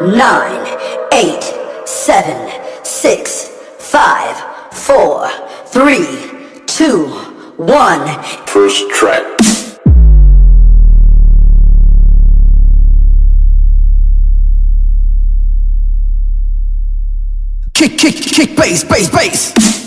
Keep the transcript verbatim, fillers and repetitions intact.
nine, eight, seven, six, five, four, three, two, one. First track. Kick, kick, kick, bass, bass, bass.